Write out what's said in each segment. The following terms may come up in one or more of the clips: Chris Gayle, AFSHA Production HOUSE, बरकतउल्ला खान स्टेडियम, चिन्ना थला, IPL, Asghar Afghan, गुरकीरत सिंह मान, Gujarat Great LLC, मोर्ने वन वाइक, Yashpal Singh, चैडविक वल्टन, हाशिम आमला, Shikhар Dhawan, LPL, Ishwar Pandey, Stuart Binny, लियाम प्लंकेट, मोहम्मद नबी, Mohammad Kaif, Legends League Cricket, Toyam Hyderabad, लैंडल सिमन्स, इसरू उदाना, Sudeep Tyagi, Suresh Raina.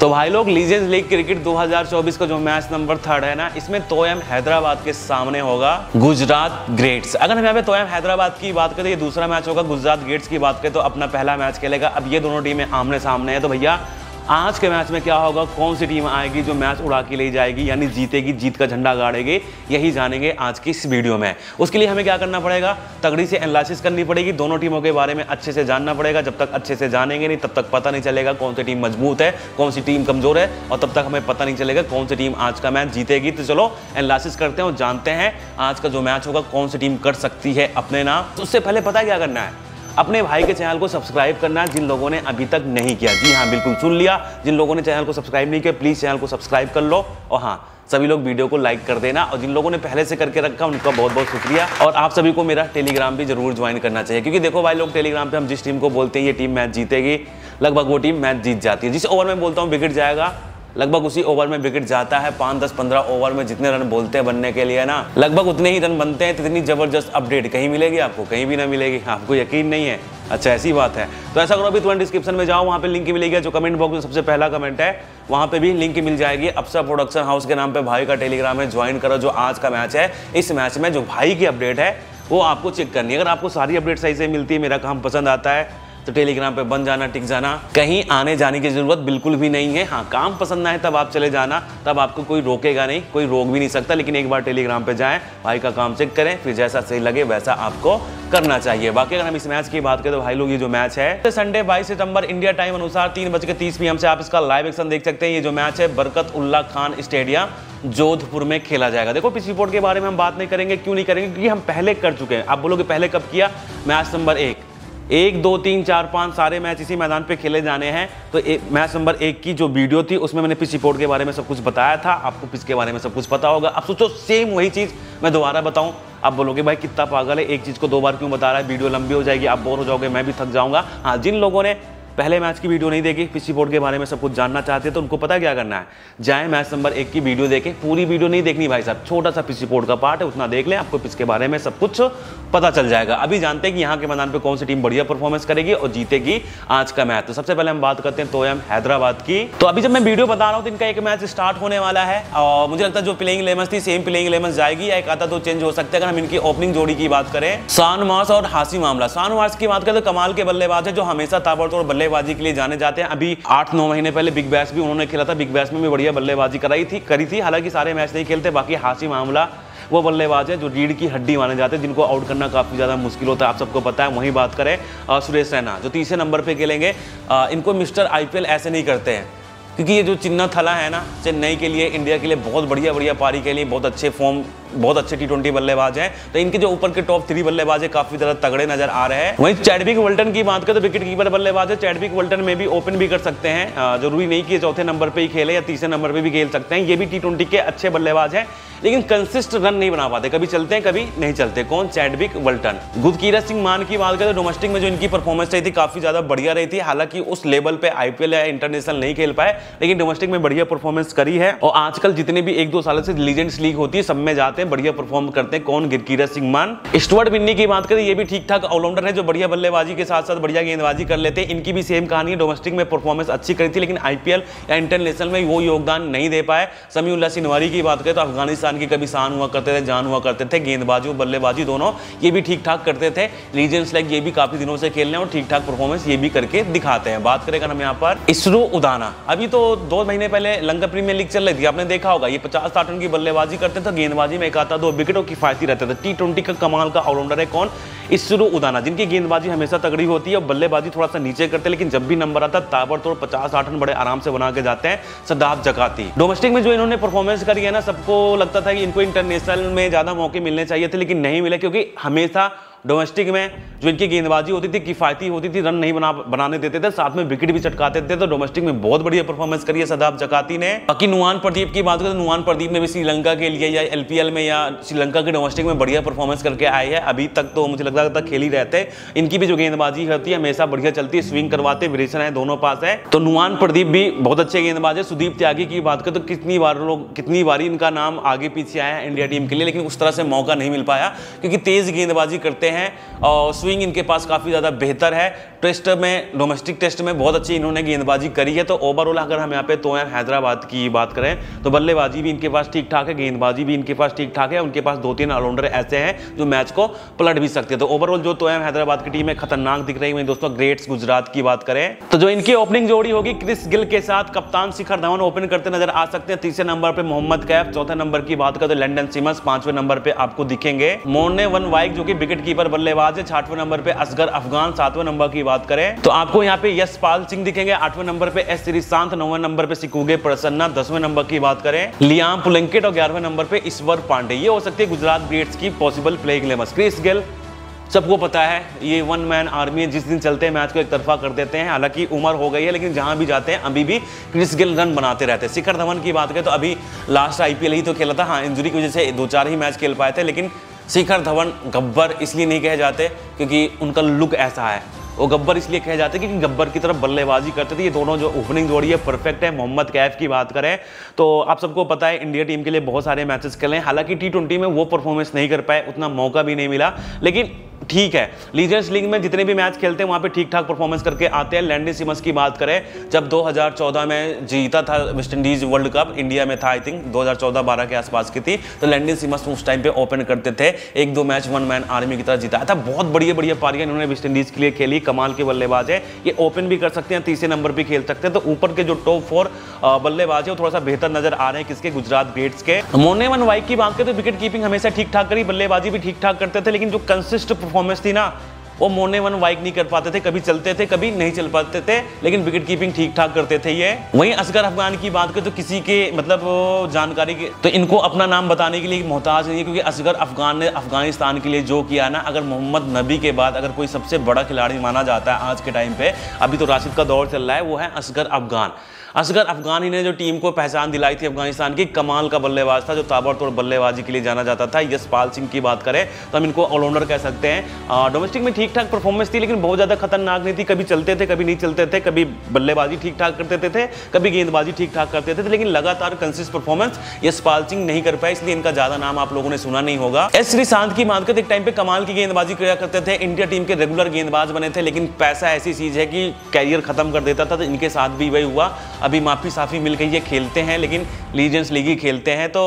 तो भाई लोग लीजेंड्स लीग क्रिकेट 2024 का जो मैच नंबर 3 है ना, इसमें तोयम हैदराबाद के सामने होगा गुजरात ग्रेट्स। अगर हम यहाँ पे तोयम हैदराबाद की बात करें, ये दूसरा मैच होगा। गुजरात ग्रेट्स की बात करें तो अपना पहला मैच खेलेगा। अब ये दोनों टीमें आमने सामने हैं, तो भैया आज के मैच में क्या होगा, कौन सी टीम आएगी जो मैच उड़ा के ले जाएगी, यानी जीतेगी, जीत का झंडा गाड़ेगी, यही जानेंगे आज की इस वीडियो में। उसके लिए हमें क्या करना पड़ेगा, तगड़ी से एनालिसिस करनी पड़ेगी, दोनों टीमों के बारे में अच्छे से जानना पड़ेगा। जब तक अच्छे से जानेंगे नहीं तब तक पता नहीं चलेगा कौन सी टीम मजबूत है, कौन सी टीम कमजोर है, और तब तक हमें पता नहीं चलेगा कौन सी टीम आज का मैच जीतेगी। तो चलो एनालिसिस करते हैं और जानते हैं आज का जो मैच होगा कौन सी टीम कर सकती है अपने नाम। तो उससे पहले पता क्या करना है, अपने भाई के चैनल को सब्सक्राइब करना जिन लोगों ने अभी तक नहीं किया। जी हाँ, बिल्कुल सुन लिया, जिन लोगों ने चैनल को सब्सक्राइब नहीं किया प्लीज़ चैनल को सब्सक्राइब कर लो। और हाँ, सभी लोग वीडियो को लाइक कर देना, और जिन लोगों ने पहले से करके रखा उनका बहुत बहुत शुक्रिया। और आप सभी को मेरा टेलीग्राम भी जरूर ज्वाइन करना चाहिए, क्योंकि देखो भाई लोग टेलीग्राम पे हम जिस टीम को बोलते हैं ये टीम मैच जीतेगी, लगभग वो टीम मैच जीत जाती है। जिस ओवर में बोलता हूँ विकेट जाएगा, लगभग उसी ओवर में विकेट जाता है। 5, 10, 15 ओवर में जितने रन बोलते हैं बनने के लिए ना, लगभग उतने ही रन बनते हैं। इतनी जबरदस्त अपडेट कहीं मिलेगी आपको, कहीं भी ना मिलेगी, आपको यकीन नहीं है। अच्छा ऐसी बात है, तो ऐसा करो अभी तुरंत डिस्क्रिप्शन में जाओ, वहाँ पे लिंक मिलेगी। जो कमेंट बॉक्स में सबसे पहला कमेंट है वहाँ पे भी लिंक मिल जाएगी। अफसा प्रोडक्शन हाउस के नाम पे भाई का टेलीग्राम है, ज्वाइन करो। जो आज का मैच है, इस मैच में जो भाई की अपडेट है वो आपको चेक करनी है। अगर आपको सारी अपडेट सही से मिलती है, मेरा काम पसंद आता है, तो टेलीग्राम पे बन जाना, टिक जाना, कहीं आने जाने की ज़रूरत बिल्कुल भी नहीं है। हाँ, काम पसंद ना है तब आप चले जाना, तब आपको कोई रोकेगा नहीं, कोई रोक भी नहीं सकता। लेकिन एक बार टेलीग्राम पे जाएं, भाई का काम चेक करें, फिर जैसा सही लगे वैसा आपको करना चाहिए। बाकी अगर हम इस मैच की बात करें तो भाई लोग ये जो मैच है तो संडे 22 सितंबर इंडिया टाइम अनुसार 3:30 PM से आप इसका लाइव एक्शन देख सकते हैं। ये जो मैच है बरकतउल्ला खान स्टेडियम जोधपुर में खेला जाएगा। देखो पिच रिपोर्ट के बारे में हम बात नहीं करेंगे, क्यों नहीं करेंगे, क्योंकि हम पहले कर चुके हैं। आप बोलोगे पहले कब किया, मैच नंबर 1, 2, 3, 4, 5 सारे मैच इसी मैदान पे खेले जाने हैं। तो मैच नंबर 1 की जो वीडियो थी उसमें मैंने पिच रिपोर्ट के बारे में सब कुछ बताया था, आपको पिच के बारे में सब कुछ पता होगा। अब सोचो सेम वही चीज़ मैं दोबारा बताऊं, आप बोलोगे भाई कितना पागल है, एक चीज़ को दो बार क्यों बता रहा है, वीडियो लंबी हो जाएगी, आप बोर हो जाओगे, मैं भी थक जाऊँगा। हाँ, जिन लोगों ने पहले मैच की वीडियो नहीं देखी, पिच रिपोर्ट के बारे में सब कुछ जानना चाहते हैं, तो उनको पता क्या करना है, जाए मैच नंबर 1 की वीडियो देखें। पूरी वीडियो नहीं देखनी भाई साहब, छोटा सा पिच रिपोर्ट का पार्ट है उतना देख लें, आपको पिच के बारे में सब कुछ पता चल जाएगा। अभी जानते हैं कि यहाँ के मैदान पे कौन सी टीम बढ़िया परफॉर्मेंस करेगी और जीतेगी आज का मैच। तो सबसे पहले हम बात करते हैं तोयम हैदराबाद की। तो अभी जब मैं वीडियो बता रहा हूँ तो इनका एक मैच स्टार्ट होने वाला है, और मुझे लगता है जो प्लेइंग 11 थी सेम प्लेइंग 11 जाएगी, या एक आधा दो चेंज हो सकता है। अगर हम इनकी ओपनिंग जोड़ी की बात करें, शानवास और हाशिम आमला, शानवास की बात करें तो कमाल के बल्लेबाज है जो हमेशा ताबड़तोड़ बल्लेबाजी के लिए जाने जाते हैं। अभी 8-9 महीने पहले बिग बैश भी उन्होंने खेला था, बिग बैश में भी बढ़िया बल्लेबाजी करी थी। हालांकि सारे मैच नहीं खेलते। बाकी हाशिम आमला वो बल्लेबाज है जो रीढ़ की हड्डी माने जाते हैं, जिनको आउट करना काफ़ी ज़्यादा मुश्किल होता है, आप सबको पता है। वहीं बात करें सुरेश रैना जो तीसरे नंबर पर खेलेंगे, इनको मिस्टर IPL ऐसे नहीं करते हैं, क्योंकि ये जो चिन्ना थला है ना, चेन्नई के लिए, इंडिया के लिए बहुत बढ़िया पारी के लिए बहुत अच्छे फॉर्म, बहुत अच्छे T20 बल्लेबाज हैं। तो इनके जो ऊपर के टॉप 3 बल्लेबाज है काफी ज़्यादा तगड़े नजर आ रहे हैं। वहीं चैडविक वल्टन की बात करें तो विकेट कीपर बल्लेबाज है, चैडविक वल्टन में भी ओपन भी कर सकते हैं, जरूरी नहीं कि चौथे नंबर पर ही खेले या तीसरे नंबर पर भी खेल सकते हैं। ये भी T20 के अच्छे बल्लेबाज हैं, लेकिन कंसिस्ट रन नहीं बना पाते, कभी चलते हैं कभी नहीं चलते। कौन? चैडविक वल्टन। गुरकीरत सिंह मान की बात करें तो डोमेस्टिक में जो इनकी परफॉर्मेंस रही थी काफी ज्यादा बढ़िया रही थी। हालांकि उस लेवल पे IPL या इंटरनेशनल नहीं खेल पाए, लेकिन डोमेस्टिक में बढ़िया परफॉर्मेंस करी है। और आजकल जितने भी 1-2 सालों से लीजेंड्स लीग होती है सब में जाते हैं, बढ़िया परफॉर्म करते हैं। कौन? गुरकीरत सिंह मान। स्टुअर्ट बिन्नी की बात करें, ये भी ठीक ठाक ऑलराउंडर है जो बढ़िया बल्लेबाजी के साथ साथ बढ़िया गेंदबाजी कर लेते हैं। इनकी भी सेम कहानी है, डोमेस्टिक में परफॉर्मेंस अच्छी करी थी लेकिन IPL या इंटरनेशनल में वो योगदान नहीं दे पाए। समीउल्लाह सिनवारी की बात करें तो अफगानिस्तान की कभी शान हुआ करते थे, जान हुआ करते थे, गेंदबाजी और बल्लेबाजी दोनों ये भी ठीक ठाक करते थे। लीजेंड्स लीग ये भी काफी दिनों से खेल रहे हैं और ठीक ठाक परफॉर्मेंस ये भी करके दिखाते हैं। बात करें हम यहाँ पर इसरू उदाना, अभी तो 2 महीने पहले लंका प्रीमियर लीग चल रही थी, आपने देखा होगा, ये 50-60 रन की बल्लेबाजी करते थे, गेंदबाजी में 1-2 विकेट और किफायती रहते थे। T20 का कमाल का ऑलराउंडर है। कौन? इसरू उदाना, जिनकी गेंदबाजी हमेशा तगड़ी होती है और बल्लेबाजी थोड़ा सा नीचे करते हैं, लेकिन जब भी नंबर आता ताबड़तोड़ 50-60 रन बड़े आराम से बना के जाते हैं, सदाब जगाती। डोमेस्टिक में जो इन्होंने परफॉर्मेंस करी है ना, सबको लगता था कि इनको इंटरनेशनल में ज़्यादा मौके मिलने चाहिए थे, लेकिन नहीं मिले, क्योंकि हमेशा डोमेस्टिक में जो इनकी गेंदबाजी होती थी किफ़ायती होती थी, रन नहीं बनाने देते थे, साथ में विकेट भी चटकाते थे। तो डोमेस्टिक में बहुत बढ़िया परफॉर्मेंस करी है सदाब जकाती ने। बाकी नुवान प्रदीप की बात करें तो नुवान प्रदीप ने भी श्रीलंका के लिए या LPL में या श्रीलंका के डोमेस्टिक में बढ़िया परफॉर्मेंस करके आए हैं। अभी तक तो मुझे लगता था खेल ही रहते, इनकी भी जो गेंदबाजी होती है हमेशा बढ़िया चलती है, स्विंग करवाते, वेरिएशन है दोनों पास है। तो नुवान प्रदीप भी बहुत अच्छे गेंदबाज है। सुदीप त्यागी की बात करें तो कितनी बारी इनका नाम आगे पीछे आया है इंडिया टीम के लिए, लेकिन उस तरह से मौका नहीं मिल पाया, क्योंकि तेज गेंदबाजी करते हैं और स्विंग इनके पास काफ़ी ज़्यादा बेहतर है। टेस्ट में, डोमेस्टिक टेस्ट में बहुत अच्छी इन्होंने गेंदबाजी करी है। तो ओवरऑल अगर हम यहाँ पे तोयम हैदराबाद की बात करें तो बल्लेबाजी भी इनके पास ठीक ठाक है, गेंदबाजी भी इनके पास ठीक ठाक है। उनके पास दो तीन ऑलराउंडर ऐसे हैं जो मैच को पलट भी सकते हैं। तो ओवरऑल जो तोयम हैदराबाद की टीम है खतरनाक दिख रही है। दोस्तों ग्रेट्स गुजरात की बात करें तो जो इनकी ओपनिंग जोड़ी होगी क्रिस गिल के साथ कप्तान शिखर धवन ओपन करते नजर आ सकते हैं। तीसरे नंबर पर मोहम्मद कैफ, चौथे नंबर की बात करें तो लेंडन सिमन्स, पांचवें नंबर पे आपको दिखेंगे मोर्ने वन वाइक जो कि विकेट कीपर बल्लेबाज है, छठवें नंबर पे असगर अफगान, सातवें नंबर की बात करें तो आपको यहाँ पे यशपाल सिंह दिखेंगे, आठवें नंबर पे एस श्रीशांत, नौवें नंबर पे सिकूगे प्रसन्ना, दसवें नंबर की बात करें लियाम प्लंकेट और ग्यारहवें नंबर पे ईश्वर पांडे। ये हो सकती है गुजरात ग्रेट्स की पॉसिबल प्लेइंग 11। क्रिस गेल सबको पता है ये वन मैन आर्मी है, जिस दिन चलते हैं मैच को एक तरफा कर देते हैं। हालांकि उम्र हो गई है लेकिन जहां भी जाते हैं अभी भी क्रिस गेल रन बनाते रहते हैं। शिखर धवन की बात करें तो अभी लास्ट IPL ही तो खेला था, हाँ इंजरी की वजह से 2-4 ही मैच खेल पाए थे, लेकिन शिखर धवन गब्बर इसलिए नहीं कहे जाते क्योंकि उनका लुक ऐसा है। वो गब्बर इसलिए कहे जाते हैं क्योंकि गब्बर की तरफ बल्लेबाजी करते थे। ये दोनों जो ओपनिंग जोड़ी है परफेक्ट है। मोहम्मद कैफ की बात करें तो आप सबको पता है इंडिया टीम के लिए बहुत सारे मैचेस खेले, हालांकि T20 में वो परफॉर्मेंस नहीं कर पाए, उतना मौका भी नहीं मिला, लेकिन ठीक है लीजेंड्स लीग में जितने भी मैच खेलते हैं वहाँ पे ठीक ठाक परफॉर्मेंस करके आते हैं। लैंडल सिमन्स की बात करें, जब 2014 में जीता था वेस्टइंडीज वर्ल्ड कप, इंडिया में था, आई थिंक 2014-12 के आसपास की थी, तो लैंडल सिमन्स उस टाइम पे ओपन करते थे, 1-2 मैच वन मैन आर्मी की तरह जीता था। बहुत बढ़िया पारियां इन्होंने वेस्टइंडीज के लिए खेली, कमाल के बल्लेबाज है, ये ओपन भी कर सकते हैं, तीसरे नंबर पर खेल सकते हैं। तो ऊपर के जो टॉप 4 बल्लेबाज है वो थोड़ा सा बेहतर नजर आ रहे हैं किसके, गुजरात ग्रेट्स के। मोर्ने वन वाइक की बात करें तो विकेट कीपिंग हमेशा ठीक ठाक करी, बल्लेबाजी भी ठीक ठाक करते थे, लेकिन जो कंसिस्ट परफॉर्मेंस थी ना वो मोर्ने वन वाइक नहीं कर पाते थे, कभी चलते थे कभी नहीं चल पाते थे, लेकिन विकेट कीपिंग ठीक ठाक करते थे ये। वहीं असगर अफगान की बात करें तो किसी के मतलब जानकारी के तो इनको अपना नाम बताने के लिए मोहताज नहीं है, क्योंकि असगर अफगान ने अफगानिस्तान के लिए जो किया ना, अगर मोहम्मद नबी के बाद अगर कोई सबसे बड़ा खिलाड़ी माना जाता है आज के टाइम पे, अभी तो राशिद का दौर चल रहा है, वो है असगर अफगान। असगर अफगान ही ने जो टीम को पहचान दिलाई थी अफगानिस्तान की, कमाल का बल्लेबाज था जो ताबड़तोड़ बल्लेबाजी के लिए जाना जाता था। यशपाल सिंह की बात करें तो हम इनको ऑलराउंडर कह सकते हैं। डोमेस्टिक में ठीक ठाक परफॉर्मेंस थी लेकिन बहुत ज़्यादा खतरनाक नहीं थी, कभी चलते थे कभी नहीं चलते थे, कभी बल्लेबाजी ठीक ठाक करते थे कभी गेंदबाजी ठीक ठाक करते थे, लेकिन लगातार कंसिस्ट परफॉर्मेंस यशपाल सिंह नहीं कर पाए, इसलिए इनका ज़्यादा नाम आप लोगों ने सुना नहीं होगा। एस श्रीशांत की मानकत एक टाइम पर कमाल की गेंदबाजी किया करते थे, इंडिया टीम के रेगुलर गेंदबाज बने थे, लेकिन पैसा ऐसी चीज़ है कि कैरियर खत्म कर देता था। तो इनके साथ भी वही हुआ, अभी माफ़ी साफ़ी मिल गई, ये खेलते हैं लेकिन लीजेंड्स लीग ही खेलते हैं। तो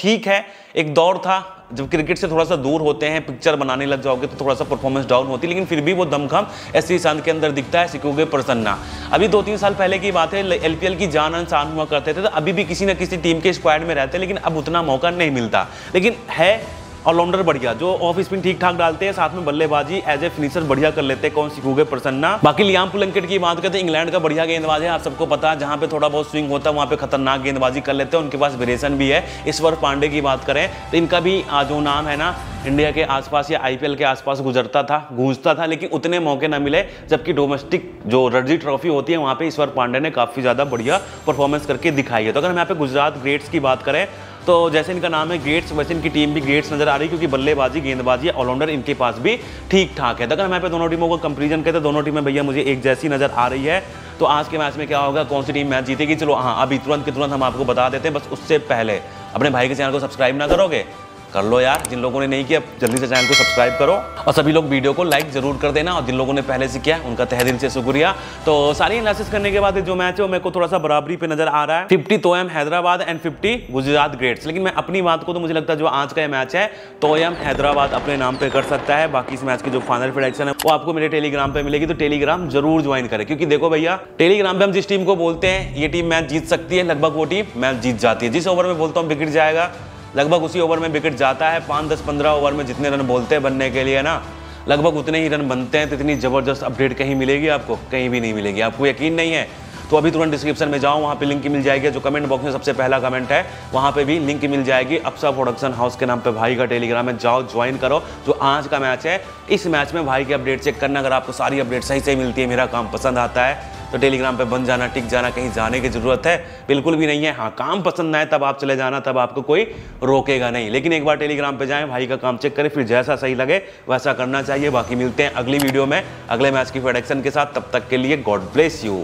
ठीक है एक दौर था जब क्रिकेट से थोड़ा सा दूर होते हैं, पिक्चर बनाने लग जाओगे तो थोड़ा सा परफॉर्मेंस डाउन होती है, लेकिन फिर भी वो दमखम एस श्रीशांत के अंदर दिखता है। सिकूगे प्रसन्ना अभी 2-3 साल पहले की बात है, LPL की जान अनसान हुआ करते थे, तो अभी भी किसी न किसी टीम के स्क्वाड में रहते, लेकिन अब उतना मौका नहीं मिलता, लेकिन है ऑलराउंडर बढ़िया जो ऑफ स्पिन ठीक ठाक डालते हैं, साथ में बल्लेबाजी एज ए फिनिशर बढ़िया कर लेते हैं, कौन सिकूगे प्रसन्ना। बाकी लियाम प्लंकेट की बात करें तो इंग्लैंड का बढ़िया गेंदबाज है, आप सबको पता है जहां पे थोड़ा बहुत स्विंग होता है वहां पे खतरनाक गेंदबाजी कर लेते हैं, उनके पास वेरिएशन भी है। ईश्वर पांडे की बात करें तो इनका भी जो नाम है ना इंडिया के आसपास या IPL के आसपास गुजरता था गूंजता था, लेकिन उतने मौके ना मिले, जबकि डोमेस्टिक जो रणजी ट्रॉफी होती है वहाँ पे ईश्वर पांडे ने काफ़ी ज़्यादा बढ़िया परफॉर्मेंस करके दिखाई है। तो अगर हम यहाँ पे गुजरात ग्रेट्स की बात करें तो जैसे इनका नाम है ग्रेट्स वैसे इनकी टीम भी ग्रेट्स नजर आ रही है, क्योंकि बल्लेबाजी गेंदबाजी ऑलराउंडर इनके पास भी ठीक ठाक है। तो अगर हम यहाँ पे दोनों टीमों को कंपेरिजन करें तो दोनों टीमें भैया मुझे एक जैसी नज़र आ रही है। तो आज के मैच में क्या होगा, कौन सी टीम मैच जीतेगी, चलो हाँ अभी तुरंत के तुरंत हम आपको बता देते हैं। बस उससे पहले अपने भाई के चैनल को सब्सक्राइब ना करोगे कर लो यार, जिन लोगों ने नहीं किया जल्दी से चैनल को सब्सक्राइब करो, और सभी लोग वीडियो को लाइक जरूर कर देना, और जिन लोगों ने पहले से किया उनका तहे दिल से शुक्रिया। तो सारी एनालिसिस करने के बाद जो मैच है वो मेरे को थोड़ा सा बराबरी पे नजर आ रहा है, 50 तोयम हैदराबाद एंड 50 गुजरात ग्रेट्स। लेकिन मैं अपनी बात को तो मुझे लगता है जो आज का मैच है तोयम हैदराबाद अपने नाम पर कर सकता है। बाकी इस मैच की जो फाइनल प्रेडिक्शन है वो आपको मेरे टेलीग्राम पर मिलेगी, तो टेलीग्राम जरूर ज्वाइन करें, क्योंकि देखो भैया टेलीग्राम पर हम जिस टीम को बोलते हैं ये टीम मैच जीत सकती है, लगभग वो टीम मैच जीत जाती है। जिस ओवर में बोलता हूँ विकेट जाएगा लगभग उसी ओवर में विकेट जाता है। 5, 10, 15 ओवर में जितने रन बोलते हैं बनने के लिए ना लगभग उतने ही रन बनते हैं। तो इतनी ज़बरदस्त अपडेट कहीं मिलेगी आपको, कहीं भी नहीं मिलेगी। आपको यकीन नहीं है तो अभी तुरंत डिस्क्रिप्शन में जाओ, वहाँ पे लिंक मिल जाएगी, जो कमेंट बॉक्स में सबसे पहला कमेंट है वहाँ पे भी लिंक मिल जाएगी। अफसा प्रोडक्शन हाउस के नाम पे भाई का टेलीग्राम है, जाओ ज्वाइन करो। जो आज का मैच है इस मैच में भाई की अपडेट चेक करना, अगर आपको सारी अपडेट सही सही मिलती है, मेरा काम पसंद आता है तो टेलीग्राम पे बन जाना, टिक जाना, कहीं जाने की ज़रूरत है बिल्कुल भी नहीं है। हाँ काम पसंद ना आए तब आप चले जाना, तब आपको कोई रोकेगा नहीं, लेकिन एक बार टेलीग्राम पे जाएं, भाई का काम चेक करें, फिर जैसा सही लगे वैसा करना चाहिए। बाकी मिलते हैं अगली वीडियो में अगले मैच की प्रेडिक्शन के साथ, तब तक के लिए गॉड ब्लेस यू।